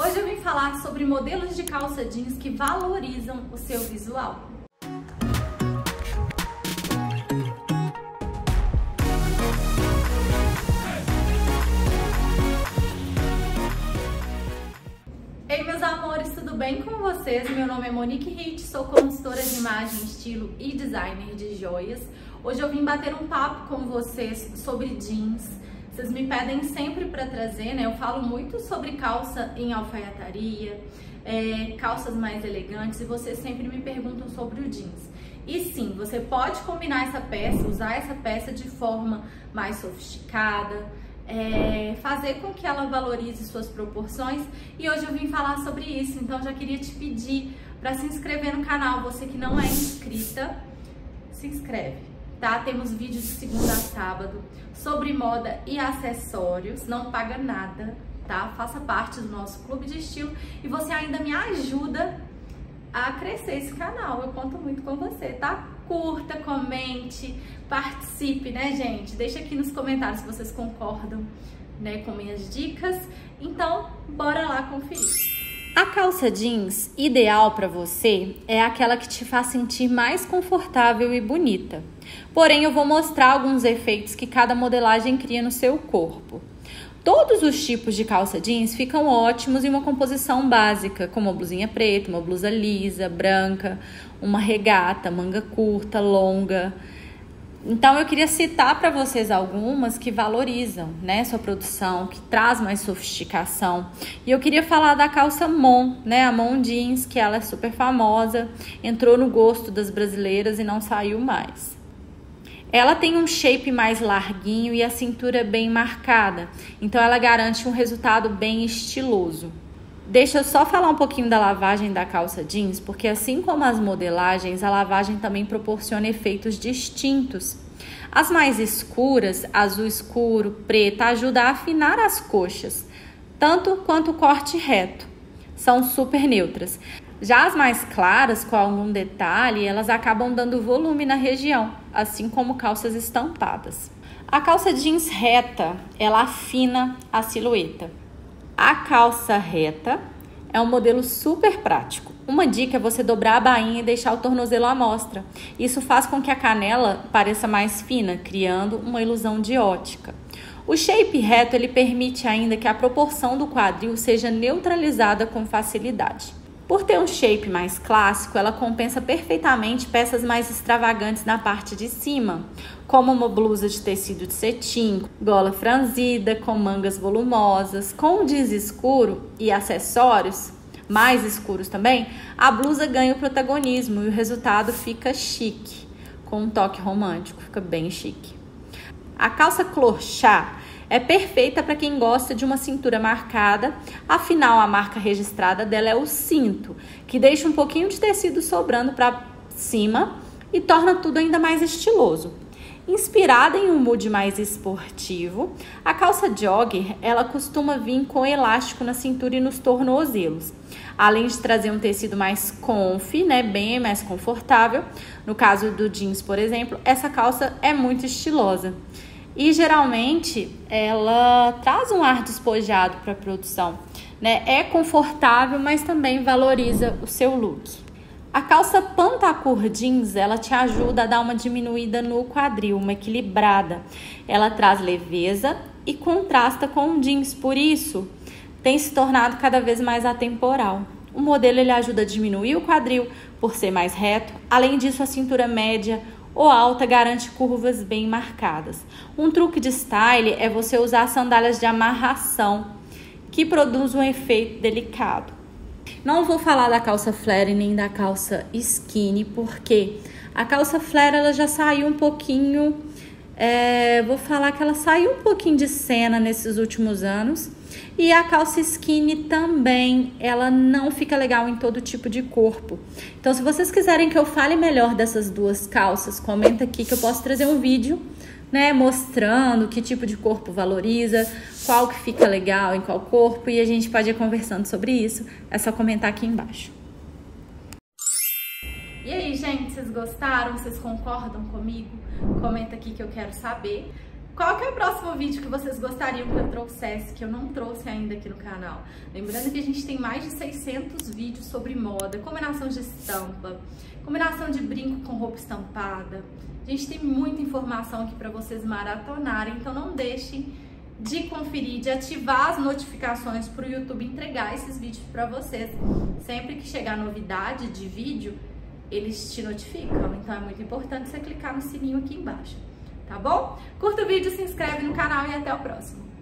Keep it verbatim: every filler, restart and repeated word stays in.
Hoje eu vim falar sobre modelos de calça jeans que valorizam o seu visual. Ei, meus amores, tudo bem com vocês? Meu nome é Monike Ricci, sou consultora de imagem, estilo e designer de joias. Hoje eu vim bater um papo com vocês sobre jeans. Vocês me pedem sempre para trazer, né? Eu falo muito sobre calça em alfaiataria, é, calças mais elegantes, e vocês sempre me perguntam sobre o jeans. E sim, você pode combinar essa peça, usar essa peça de forma mais sofisticada, é, fazer com que ela valorize suas proporções. E hoje eu vim falar sobre isso, então já queria te pedir para se inscrever no canal. Você que não é inscrita, se inscreve. Tá? Temos vídeos de segunda a sábado sobre moda e acessórios, não paga nada, tá? Faça parte do nosso clube de estilo e você ainda me ajuda a crescer esse canal, eu conto muito com você, tá? Curta, comente, participe, né, gente? Deixa aqui nos comentários se vocês concordam, né, com minhas dicas, então bora lá conferir. A calça jeans ideal para você é aquela que te faz sentir mais confortável e bonita. Porém, eu vou mostrar alguns efeitos que cada modelagem cria no seu corpo. Todos os tipos de calça jeans ficam ótimos em uma composição básica, como uma blusinha preta, uma blusa lisa, branca, uma regata, manga curta, longa. Então, eu queria citar para vocês algumas que valorizam, né, sua produção, que traz mais sofisticação. E eu queria falar da calça mom, né, a mom jeans, que ela é super famosa, entrou no gosto das brasileiras e não saiu mais. Ela tem um shape mais larguinho e a cintura bem marcada, então ela garante um resultado bem estiloso. Deixa eu só falar um pouquinho da lavagem da calça jeans, porque assim como as modelagens, a lavagem também proporciona efeitos distintos. As mais escuras, azul escuro, preta, ajuda a afinar as coxas, tanto quanto o corte reto. São super neutras. Já as mais claras, com algum detalhe, elas acabam dando volume na região, assim como calças estampadas. A calça jeans reta, ela afina a silhueta. A calça reta é um modelo super prático. Uma dica é você dobrar a bainha e deixar o tornozelo à mostra. Isso faz com que a canela pareça mais fina, criando uma ilusão de ótica. O shape reto ele permite ainda que a proporção do quadril seja neutralizada com facilidade. Por ter um shape mais clássico, ela compensa perfeitamente peças mais extravagantes na parte de cima, como uma blusa de tecido de cetim, gola franzida, com mangas volumosas, com jeans escuro e acessórios mais escuros também, a blusa ganha o protagonismo e o resultado fica chique, com um toque romântico, fica bem chique. A calça cor chá é perfeita para quem gosta de uma cintura marcada, afinal a marca registrada dela é o cinto, que deixa um pouquinho de tecido sobrando para cima e torna tudo ainda mais estiloso. Inspirada em um mood mais esportivo, a calça jogger ela costuma vir com elástico na cintura e nos tornozelos. Além de trazer um tecido mais comfy, né, bem mais confortável, no caso do jeans, por exemplo, essa calça é muito estilosa. E geralmente ela traz um ar despojado para a produção, né? É confortável, mas também valoriza o seu look. A calça pantacur jeans, ela te ajuda a dar uma diminuída no quadril, uma equilibrada. Ela traz leveza e contrasta com o jeans, por isso tem se tornado cada vez mais atemporal. O modelo ele ajuda a diminuir o quadril por ser mais reto. Além disso, a cintura média ou alta garante curvas bem marcadas. Um truque de style é você usar sandálias de amarração, que produz um efeito delicado. Não vou falar da calça flare nem da calça skinny, porque a calça flare ela já saiu um pouquinho, é, vou falar que ela saiu um pouquinho de cena nesses últimos anos. E a calça skinny também, ela não fica legal em todo tipo de corpo. Então, se vocês quiserem que eu fale melhor dessas duas calças, comenta aqui que eu posso trazer um vídeo, né, mostrando que tipo de corpo valoriza, qual que fica legal em qual corpo, e a gente pode ir conversando sobre isso. É só comentar aqui embaixo. E aí, gente, vocês gostaram? Vocês concordam comigo? Comenta aqui que eu quero saber. Qual que é o próximo vídeo que vocês gostariam que eu trouxesse, que eu não trouxe ainda aqui no canal? Lembrando que a gente tem mais de seiscentos vídeos sobre moda, combinação de estampa, combinação de brinco com roupa estampada. A gente tem muita informação aqui para vocês maratonarem, então não deixem de conferir, de ativar as notificações para o YouTube entregar esses vídeos para vocês. Sempre que chegar novidade de vídeo, eles te notificam, então é muito importante você clicar no sininho aqui embaixo. Tá bom? Curta o vídeo, se inscreve no canal e até o próximo.